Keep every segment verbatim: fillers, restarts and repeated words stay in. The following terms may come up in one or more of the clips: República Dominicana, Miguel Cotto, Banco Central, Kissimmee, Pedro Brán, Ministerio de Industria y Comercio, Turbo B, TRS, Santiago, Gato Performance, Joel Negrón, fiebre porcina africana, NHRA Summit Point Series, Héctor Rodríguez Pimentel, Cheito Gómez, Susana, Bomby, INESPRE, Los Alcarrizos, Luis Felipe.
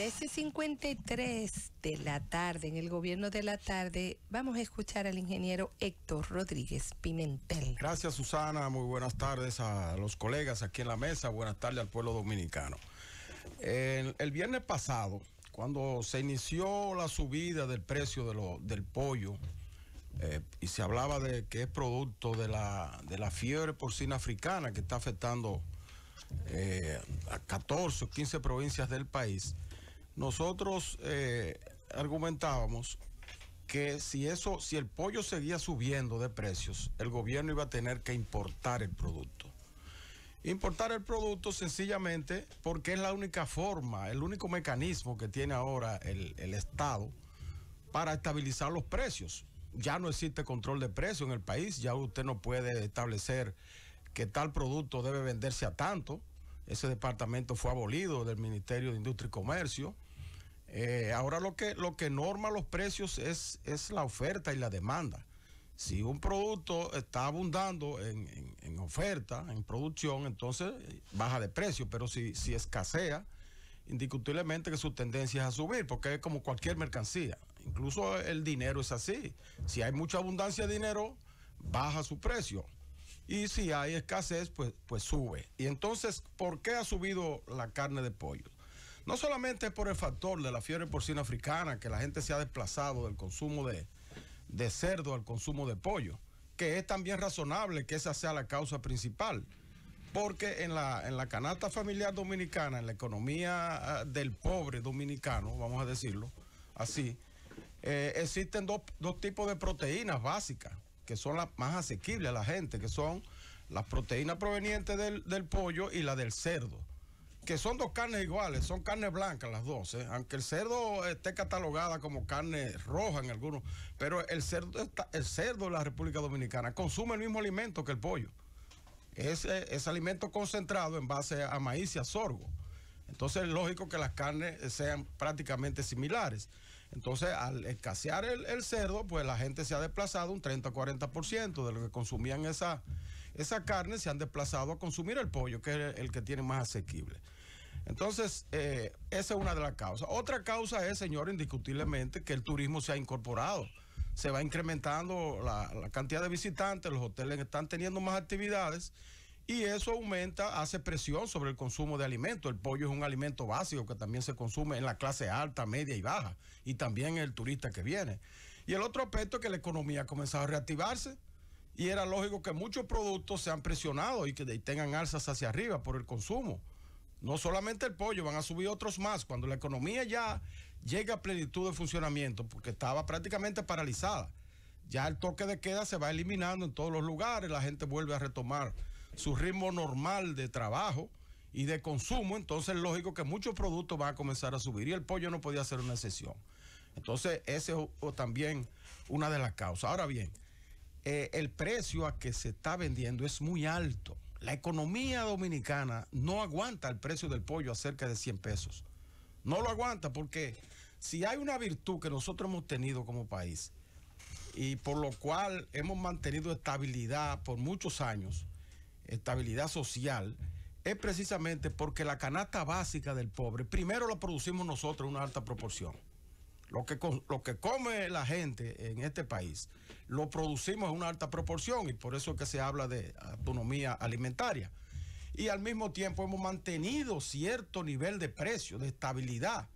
trece cincuenta y tres de la tarde, en el gobierno de la tarde, vamos a escuchar al ingeniero Héctor Rodríguez Pimentel. Gracias, Susana. Muy buenas tardes a los colegas aquí en la mesa. Buenas tardes al pueblo dominicano. El, el viernes pasado, cuando se inició la subida del precio de lo, del pollo, eh, y se hablaba de que es producto de la, de la fiebre porcina africana que está afectando eh, a catorce o quince provincias del país, nosotros eh, argumentábamos que si, eso, si el pollo seguía subiendo de precios, el gobierno iba a tener que importar el producto. Importar el producto sencillamente porque es la única forma, el único mecanismo que tiene ahora el, el Estado para estabilizar los precios. Ya no existe control de precios en el país, ya usted no puede establecer que tal producto debe venderse a tanto. Ese departamento fue abolido del Ministerio de Industria y Comercio. Eh, ahora lo que, lo que norma los precios es, es la oferta y la demanda. Si un producto está abundando en, en, en oferta, en producción, entonces baja de precio. Pero si, si escasea, indiscutiblemente que su tendencia es a subir, porque es como cualquier mercancía. Incluso el dinero es así. Si hay mucha abundancia de dinero, baja su precio. Y si hay escasez, pues, pues sube. Y entonces, ¿por qué ha subido la carne de pollo? No solamente es por el factor de la fiebre porcina africana, que la gente se ha desplazado del consumo de... de cerdo al consumo de pollo, que es también razonable que esa sea la causa principal, porque en la, en la canasta familiar dominicana, en la economía del pobre dominicano, vamos a decirlo así, eh, existen dos, dos tipos de proteínas básicas, que son las más asequibles a la gente, que son las proteínas provenientes del, del pollo y la del cerdo, que son dos carnes iguales, son carnes blancas las dos, ¿eh? Aunque el cerdo esté catalogada como carne roja en algunos, pero el cerdo, está, el cerdo de la República Dominicana consume el mismo alimento que el pollo. Es, es alimento concentrado en base a maíz y a sorgo. Entonces es lógico que las carnes sean prácticamente similares. Entonces al escasear el, el cerdo, pues la gente se ha desplazado un treinta a cuarenta por ciento de lo que consumían esa... Esa carne se han desplazado a consumir el pollo, que es el que tiene más asequible. Entonces, eh, esa es una de las causas. Otra causa es, señor, indiscutiblemente, que el turismo se ha incorporado. Se va incrementando la, la cantidad de visitantes, los hoteles están teniendo más actividades y eso aumenta, hace presión sobre el consumo de alimentos. El pollo es un alimento básico que también se consume en la clase alta, media y baja, y también el turista que viene. Y el otro aspecto es que la economía ha comenzado a reactivarse. Y era lógico que muchos productos sean presionados y que tengan alzas hacia arriba por el consumo. No solamente el pollo, van a subir otros más. Cuando la economía ya llega a plenitud de funcionamiento, porque estaba prácticamente paralizada, ya el toque de queda se va eliminando en todos los lugares, la gente vuelve a retomar su ritmo normal de trabajo y de consumo, entonces es lógico que muchos productos van a comenzar a subir y el pollo no podía ser una excepción. Entonces esa es también una de las causas. Ahora bien, Eh, el precio a que se está vendiendo es muy alto. La economía dominicana no aguanta el precio del pollo a cerca de cien pesos. No lo aguanta porque si hay una virtud que nosotros hemos tenido como país y por lo cual hemos mantenido estabilidad por muchos años, estabilidad social, es precisamente porque la canasta básica del pobre, primero la producimos nosotros en una alta proporción. Lo que, lo que come la gente en este país, lo producimos en una alta proporción y por eso es que se habla de autonomía alimentaria. Y al mismo tiempo hemos mantenido cierto nivel de precio, de estabilidad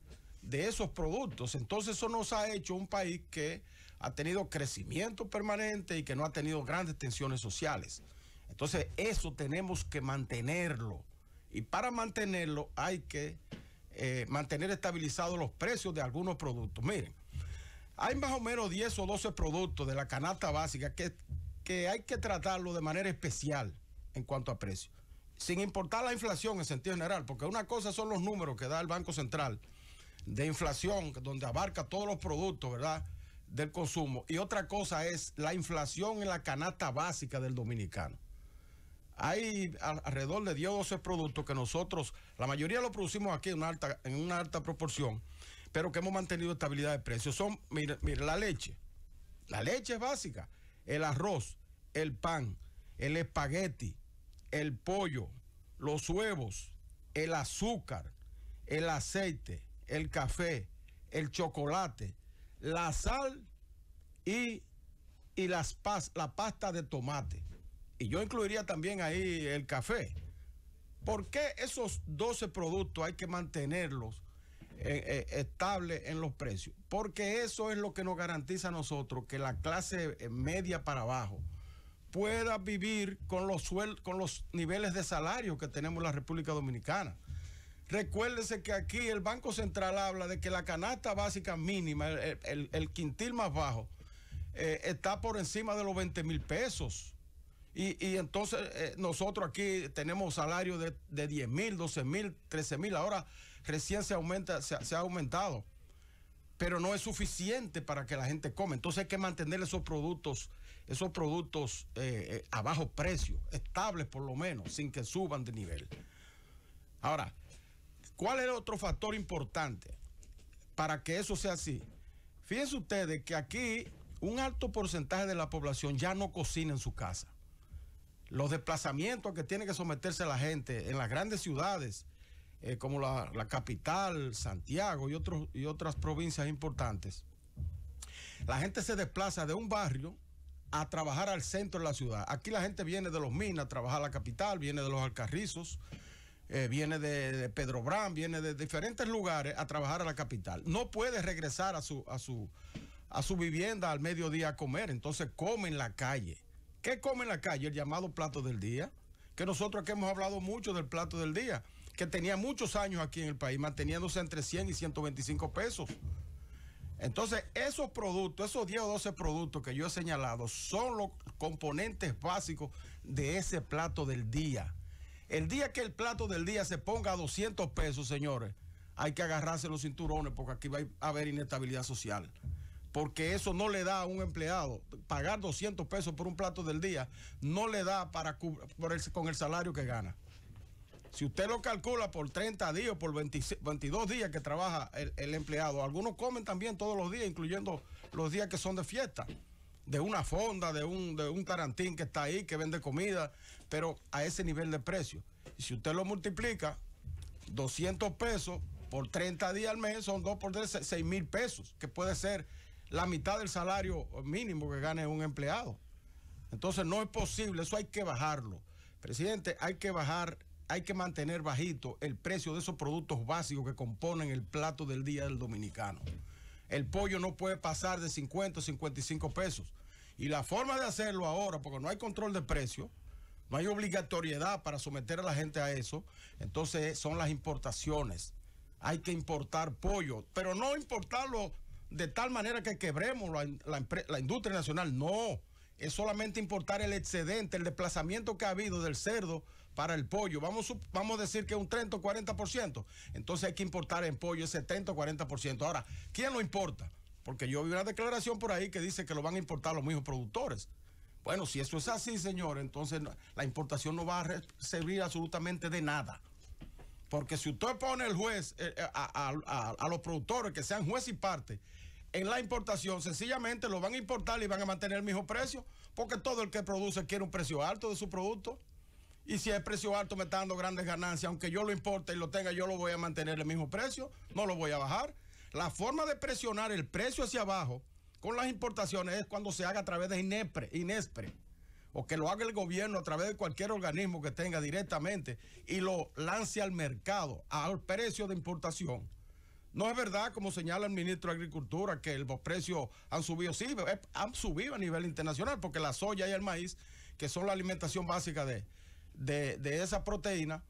de esos productos. Entonces eso nos ha hecho un país que ha tenido crecimiento permanente y que no ha tenido grandes tensiones sociales. Entonces eso tenemos que mantenerlo. Y para mantenerlo hay que... Eh, mantener estabilizados los precios de algunos productos. Miren, hay más o menos diez o doce productos de la canasta básica que, que hay que tratarlo de manera especial en cuanto a precios, sin importar la inflación en sentido general, porque una cosa son los números que da el Banco Central de inflación, donde abarca todos los productos, ¿verdad?, del consumo, y otra cosa es la inflación en la canasta básica del dominicano. Hay alrededor de diez o doce productos que nosotros, la mayoría lo producimos aquí en una alta, en una alta proporción, pero que hemos mantenido estabilidad de precios. Son, mire, mire, la leche. La leche es básica. El arroz, el pan, el espagueti, el pollo, los huevos, el azúcar, el aceite, el café, el chocolate, la sal y, y las pas, la pasta de tomate. Y yo incluiría también ahí el café. ¿Por qué esos doce productos hay que mantenerlos eh, eh, estables en los precios? Porque eso es lo que nos garantiza a nosotros que la clase media para abajo pueda vivir con los, suel con los niveles de salario que tenemos en la República Dominicana. Recuérdese que aquí el Banco Central habla de que la canasta básica mínima, el, el, el quintil más bajo, eh, está por encima de los veinte mil pesos. Y, y entonces eh, nosotros aquí tenemos salarios de, de diez mil, doce mil, trece mil. Ahora recién se aumenta, se, se ha aumentado. Pero no es suficiente para que la gente come. Entonces hay que mantener esos productos, esos productos eh, a bajo precio, estables por lo menos, sin que suban de nivel. Ahora, ¿cuál es el otro factor importante para que eso sea así? Fíjense ustedes que aquí un alto porcentaje de la población ya no cocina en su casa. Los desplazamientos que tiene que someterse la gente en las grandes ciudades, eh, como la, la capital, Santiago y, otros, y otras provincias importantes, la gente se desplaza de un barrio a trabajar al centro de la ciudad. Aquí la gente viene de Los Minas a trabajar a la capital, viene de Los Alcarrizos, eh, viene de, de Pedro Brán, viene de diferentes lugares a trabajar a la capital. No puede regresar a su, a su, a su vivienda al mediodía a comer, entonces come en la calle. ¿Qué come en la calle? El llamado plato del día, que nosotros aquí hemos hablado mucho del plato del día, que tenía muchos años aquí en el país, manteniéndose entre cien y ciento veinticinco pesos. Entonces, esos productos, esos diez o doce productos que yo he señalado, son los componentes básicos de ese plato del día. El día que el plato del día se ponga a doscientos pesos, señores, hay que agarrarse los cinturones, porque aquí va a haber inestabilidad social. Porque eso no le da a un empleado, pagar doscientos pesos por un plato del día, no le da para por el, con el salario que gana. Si usted lo calcula por treinta días o por veinte, veintidós días que trabaja el, el empleado, algunos comen también todos los días, incluyendo los días que son de fiesta, de una fonda, de un, de un tarantín que está ahí, que vende comida, pero a ese nivel de precio. Y si usted lo multiplica, doscientos pesos por treinta días al mes, son dos por tres, seis mil pesos, que puede ser la mitad del salario mínimo que gane un empleado. Entonces no es posible, eso hay que bajarlo. Presidente, hay que bajar, hay que mantener bajito el precio de esos productos básicos que componen el plato del día del dominicano. El pollo no puede pasar de cincuenta o cincuenta y cinco pesos. Y la forma de hacerlo ahora, porque no hay control de precio, no hay obligatoriedad para someter a la gente a eso, entonces son las importaciones. Hay que importar pollo, pero no importarlo de tal manera que quebremos la, la, la industria nacional. No, es solamente importar el excedente, el desplazamiento que ha habido del cerdo para el pollo. Vamos, vamos a decir que un treinta o cuarenta por ciento. Entonces hay que importar en pollo ese treinta o cuarenta por ciento. Ahora, ¿quién lo importa? Porque yo vi una declaración por ahí que dice que lo van a importar los mismos productores. Bueno, si eso es así, señor, entonces la importación no va a servir absolutamente de nada. Porque si usted pone el juez eh, a, a, a los productores que sean juez y parte en la importación, sencillamente lo van a importar y van a mantener el mismo precio, porque todo el que produce quiere un precio alto de su producto. Y si el precio alto me está dando grandes ganancias, aunque yo lo importe y lo tenga, yo lo voy a mantener el mismo precio, no lo voy a bajar. La forma de presionar el precio hacia abajo con las importaciones es cuando se haga a través de INESPRE, INESPRE. o que lo haga el gobierno a través de cualquier organismo que tenga directamente y lo lance al mercado, al precio de importación. No es verdad, como señala el ministro de Agricultura, que los precios han subido. Sí, han subido a nivel internacional, porque la soya y el maíz, que son la alimentación básica de, de, de esa proteína,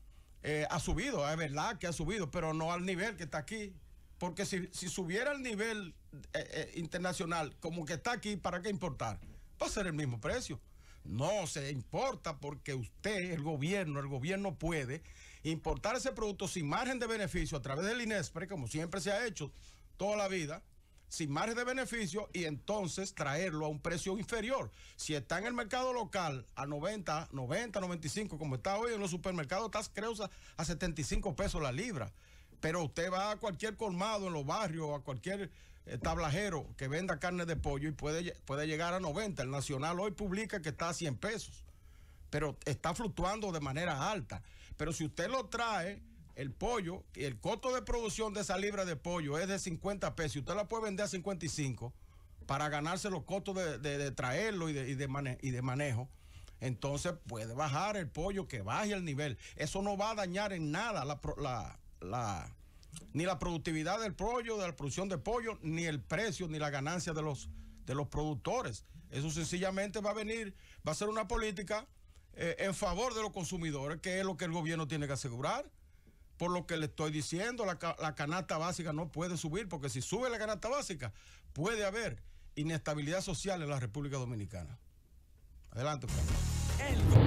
eh, ha subido. Es verdad que ha subido, pero no al nivel que está aquí. Porque si, si subiera al nivel eh, eh, internacional, como que está aquí, ¿para qué importar? Va a ser el mismo precio. No se importa porque usted, el gobierno, el gobierno puede importar ese producto sin margen de beneficio a través del INESPRE, como siempre se ha hecho toda la vida, sin margen de beneficio, y entonces traerlo a un precio inferior. Si está en el mercado local a noventa, noventa, noventa y cinco, como está hoy en los supermercados, está creo a setenta y cinco pesos la libra. Pero usted va a cualquier colmado en los barrios, a cualquier eh, tablajero que venda carne de pollo y puede, puede llegar a noventa. El Nacional hoy publica que está a cien pesos, pero está fluctuando de manera alta. Pero si usted lo trae el pollo, el costo de producción de esa libra de pollo es de cincuenta pesos, usted la puede vender a cincuenta y cinco para ganarse los costos de, de, de traerlo y de, y, de mane y de manejo. Entonces puede bajar el pollo, que baje el nivel. Eso no va a dañar en nada la, la, la, ni la productividad del pollo, de la producción de pollo, ni el precio, ni la ganancia de los, de los productores. Eso sencillamente va a venir, va a ser una política eh, en favor de los consumidores, que es lo que el gobierno tiene que asegurar. Por lo que le estoy diciendo, la, la canasta básica no puede subir, porque si sube la canasta básica, puede haber inestabilidad social en la República Dominicana. Adelante, Francisco.